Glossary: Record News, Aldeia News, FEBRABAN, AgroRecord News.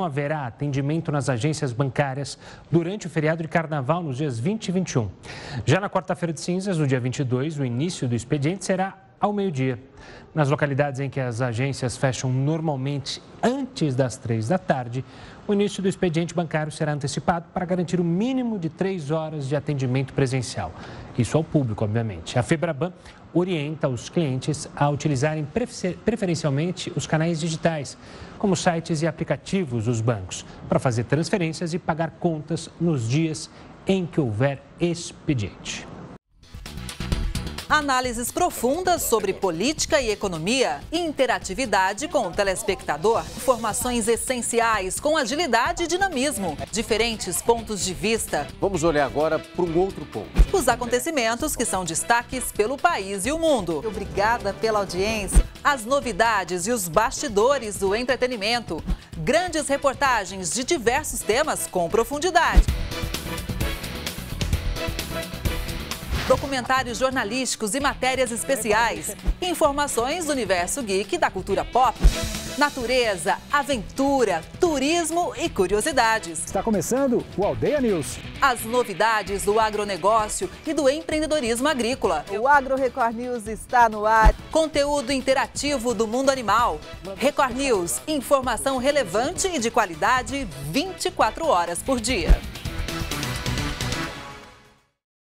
não haverá atendimento nas agências bancárias durante o feriado de Carnaval nos dias 20 e 21. Já na quarta-feira de cinzas, no dia 22, o início do expediente será ao meio-dia. Nas localidades em que as agências fecham normalmente antes das 3 da tarde, o início do expediente bancário será antecipado para garantir o mínimo de 3 horas de atendimento presencial. Isso ao público, obviamente. A FEBRABAN orienta os clientes a utilizarem preferencialmente os canais digitais, como sites e aplicativos dos bancos, para fazer transferências e pagar contas nos dias em que houver expediente. Análises profundas sobre política e economia, interatividade com o telespectador, informações essenciais com agilidade e dinamismo, diferentes pontos de vista. Vamos olhar agora para um outro ponto. Os acontecimentos que são destaques pelo país e o mundo. Obrigada pela audiência. As novidades e os bastidores do entretenimento. Grandes reportagens de diversos temas com profundidade. Documentários jornalísticos e matérias especiais. Informações do universo geek e da cultura pop. Natureza, aventura, turismo e curiosidades. Está começando o Aldeia News. As novidades do agronegócio e do empreendedorismo agrícola. O AgroRecord News está no ar. Conteúdo interativo do mundo animal. Record News, informação relevante e de qualidade 24 horas por dia.